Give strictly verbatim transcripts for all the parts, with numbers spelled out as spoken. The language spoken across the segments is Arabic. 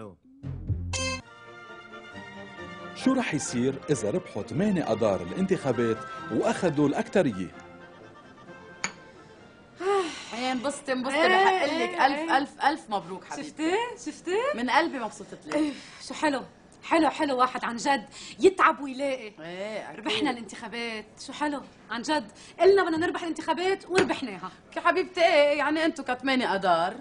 أوه. شو رح يصير إذا ربحوا ثمانية أدار الانتخابات وأخذوا الأكترية؟ انبسطي انبسطي بحقلك ألف ألف ألف مبروك حبيبتي. شفتي؟ شفتي؟ من قلبي مبسوطة لك. شو حلو حلو حلو، واحد عن جد يتعب ويلاقي. ايه ربحنا الانتخابات، شو حلو عن جد، قلنا بدنا نربح الانتخابات وربحناها. يا حبيبتي ايه يعني انتم كثمانية أدار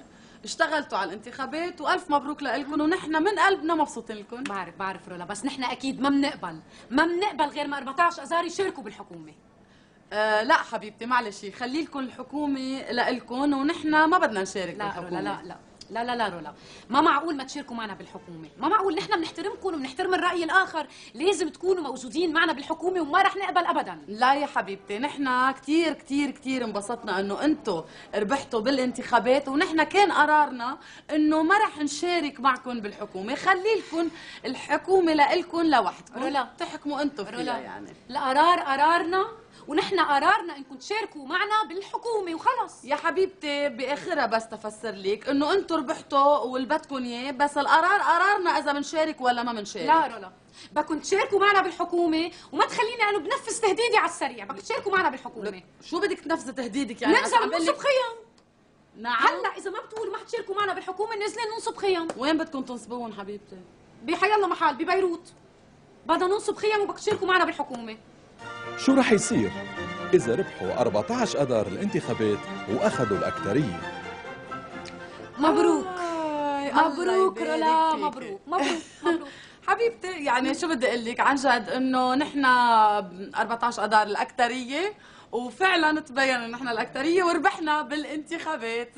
اشتغلتوا على الانتخابات وألف مبروك لإلكم ونحن من قلبنا مبسوطين لكم. بعرف بعرف رولا، بس نحن أكيد ما بنقبل ما بنقبل غير ما أربعطعش أذار يشاركوا بالحكومة. أه لا حبيبتي معلش، خلي لكم الحكومه لإلكم ونحن ما بدنا نشارك بالحكومه. لا لا لا لا لا رولا، ما معقول ما تشاركوا معنا بالحكومه، ما معقول، نحن بنحترمكم وبنحترم الراي الاخر، لازم تكونوا موجودين معنا بالحكومه وما رح نقبل ابدا. لا يا حبيبتي، نحن كثير كثير كثير انبسطنا انه انتم ربحتوا بالانتخابات ونحن كان قرارنا انه ما رح نشارك معكم بالحكومه، خلي لكم الحكومه لإلكم لوحدكم. رولا تحكموا انتم فيها يعني. القرار قرارنا ونحن قرارنا انكم تشاركوا معنا بالحكومه وخلص. يا حبيبتي باخرها بس تفسر لك انه انتم ربحتوا واللي بدكم اياه، بس القرار قرارنا اذا بنشارك ولا ما بنشارك. لا رولا، بدكم تشاركوا معنا بالحكومه وما تخليني انا بنفذ تهديدي على السريع، بدكم تشاركوا معنا بالحكومه. شو بدك تنفذي تهديدك يعني؟ ننزل ننصب خيم. نعم هلا اذا ما بتقولوا ما حتشاركوا معنا بالحكومه نازلين ننصب خيم. وين بدكم تنصبوهم حبيبتي؟ بحي الله محل ببيروت بدنا ننصب خيم وبدكم تشاركوا معنا بالحكومه. شو رح يصير إذا ربحوا أربعطعش أدار الانتخابات وأخذوا الأكترية؟ مبروك مبروك رولا، مبروك مبروك مبروك حبيبتي. يعني شو بدي أقول لك عن جد إنه نحن أربعطعش أدار الأكترية وفعلا تبين إنه نحن الأكترية وربحنا بالانتخابات.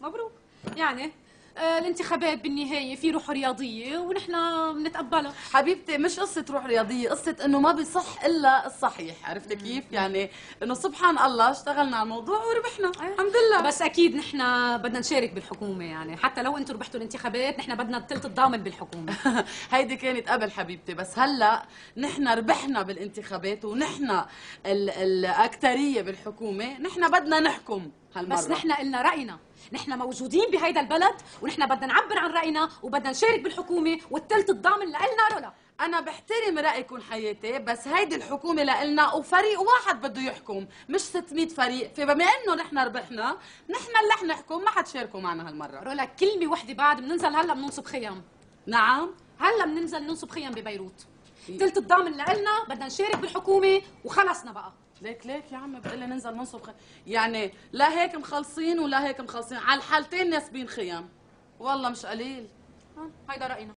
مبروك. يعني الانتخابات بالنهايه في روح رياضيه ونحن بنتقبلها. حبيبتي مش قصه روح رياضيه، قصه انه ما بيصح الا الصحيح، عرفتي كيف؟ يعني انه سبحان الله اشتغلنا على الموضوع وربحنا الحمد لله. بس اكيد نحن بدنا نشارك بالحكومه، يعني حتى لو انتم ربحتوا الانتخابات نحن بدنا الثلث الضامن بالحكومه. هيدي كانت قبل حبيبتي، بس هلا نحن ربحنا بالانتخابات ونحن الاكثريه بالحكومه، نحن بدنا نحكم هالمرة. بس نحن قلنا رأينا، نحن موجودين بهيدا البلد ونحن بدنا نعبر عن رأينا وبدنا نشارك بالحكومة والثلث الضامن لإلنا. رولا أنا بحترم رأيكم حياتي، بس هيدي الحكومة لإلنا وفريق واحد بده يحكم مش ستمية فريق، فبما إنه نحن ربحنا نحن اللي رح نحكم، ما حتشاركوا معنا هالمرة. رولا كلمة وحدة بعد، بننزل هلا بننصب خيم. نعم هلا بننزل ننصب خيم ببيروت، الثلث الضامن لإلنا، بدنا نشارك بالحكومة وخلصنا بقى. ليك ليك يا عم بقول لي ننزل ننصب خيام، يعني لا هيك مخلصين ولا هيك مخلصين، على الحالتين ناسبين خيام، والله مش قليل. هيدا رأينا.